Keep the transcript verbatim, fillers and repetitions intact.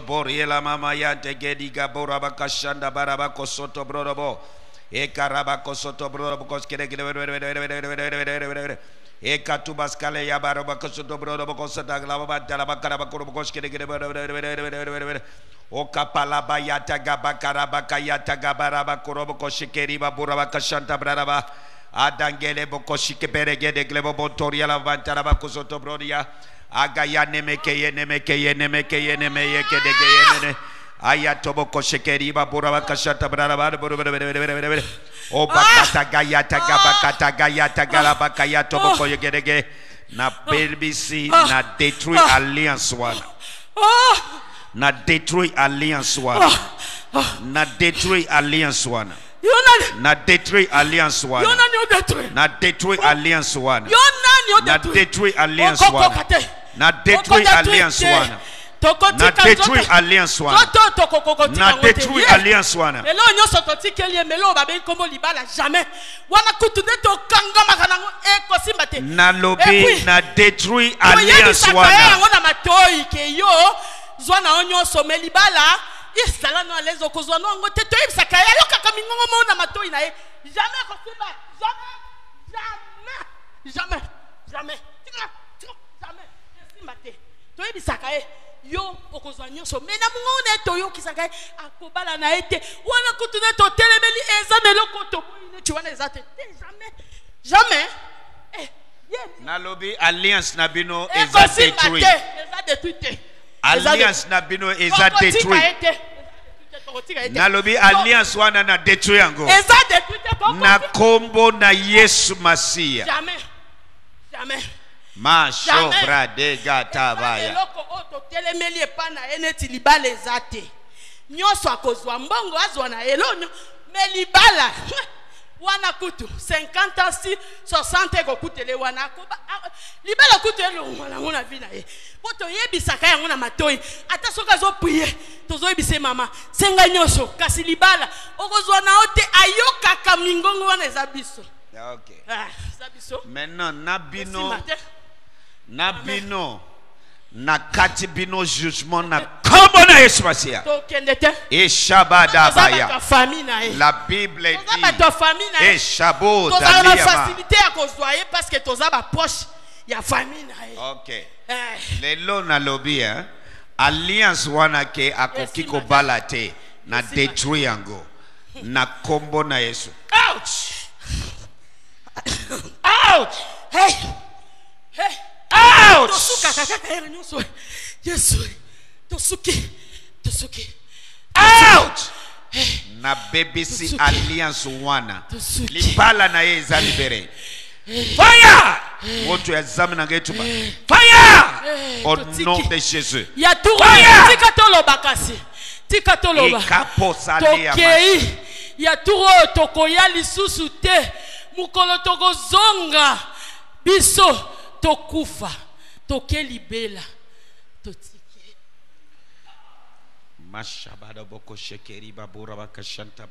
Boriela mama yante gediga borabaka shanda barabako soto brodobo ekarabako soto brodobo skede ekatubas kale ya barabako soto brodobo kosata glaba dalabakara bakoro skede okapala bayata gabakara bakayata gabarabakoro koshikeri baburabaka shanta braba adangele bokoshike beregede glebo botoria lavantarabako soto brodia Agaya nemekeye nemekeye nemekeye nemeye kedegeye ayatobo koshekeri babura bakashata brarabara borobere obakata gayata gabakata gayata galabakaya tobo koyegedege na pelbisi na détruit alliance wana na détruit alliance wana na détruit alliance wana na détruit alliance wana na détruit alliance wana na détruit alliance wana na détruit alliance wana na détruit alliance wana na détruit alliance wana elo nyo sototike lie melo ba be kombo libala jamais wana kutunde to kanga makanango e kosimba te na lobi na détruit alliance wana wana matoi ke yo zwana onyo somé libala isala no lezo kozwana ngo te to ibsa kaya yo kaka mingongo mona matoi na e jamais kosimba jamais jamais jamais jamais jamais toi bisakae yo okozanya so mena mungone to yo kisakae akobala na ete wana kutune to telemeli ezame lokoto moine tu wana ezate jamais jamais eh na lobby alliance na bino ezate détruit alliance na bino ezate détruit na lobby alliance wana na détruit ngo ezate détruit na kombo na Yesu Masia jamais jamais Masho brade gata baya loko oto telemeli epana eneti libale zate nyoso akozwa mbongo azwa na elonyo melibala wana kutu cinquante si soixante ko kutele wana ko libala kutelo mwana ngona vina e boto yebisaka yango na matoi ata soka zo prier tozo yebise mama senga nyoso kasi libala okozwa na ote ayoka kamingongo wana ezabiso. Ok. Ah, maintenant, Nabino, Nabino, Nakati bino jugement na commona espacia. Et Shabada baya. La Bible dit. Et Shabot. Toza ba facilité à consoyer parce que toza ba poche ya famine. Ok. Les lots na lobby hein. Alliance wana ke akokiko balate na détruit yango na kombo na Yesu. Ouch. Out! Hey! Hey! Out! Out! Na B B C Alliance wana. Libala na ye za libere. Fire! Wotu examine ngetuba. Fire! Au nom de Jésus. Ya tout bakasi. Tikatoloba. Tokei. Ya tout tokoya lisusu te. Mukolo toko zonga biso tokufa toke libela totike mashabada boko shekeri babura bakashanta.